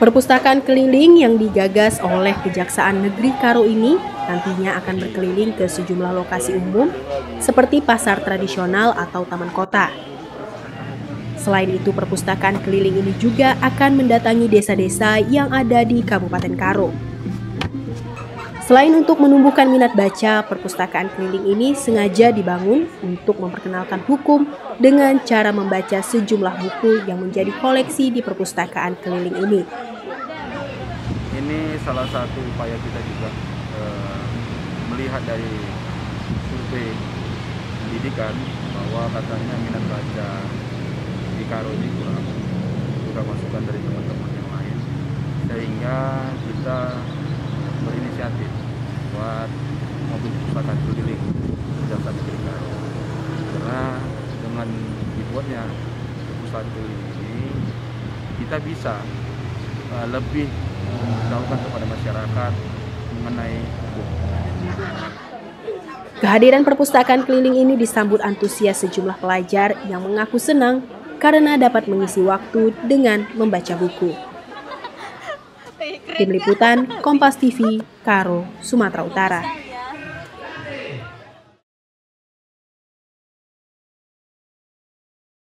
Perpustakaan keliling yang digagas oleh Kejaksaan Negeri Karo ini nantinya akan berkeliling ke sejumlah lokasi umum seperti pasar tradisional atau taman kota. Selain itu, perpustakaan keliling ini juga akan mendatangi desa-desa yang ada di Kabupaten Karo. Selain untuk menumbuhkan minat baca, perpustakaan keliling ini sengaja dibangun untuk memperkenalkan hukum dengan cara membaca sejumlah buku yang menjadi koleksi di perpustakaan keliling ini. Ini salah satu upaya kita juga melihat dari survei pendidikan bahwa katanya minat baca di Karo ini kurang, juga masukan dari teman-teman yang lain, sehingga kita berinisiatif buat mobil perpustakaan keliling Kejaksaan Negeri Karo. Karena dengan dibuatnya perpustakaan keliling ini, kita bisa lebih mendalami kepada masyarakat mengenai hukum. Kehadiran perpustakaan keliling ini disambut antusias sejumlah pelajar yang mengaku senang karena dapat mengisi waktu dengan membaca buku. Tim Liputan, Kompas TV, Karo, Sumatera Utara.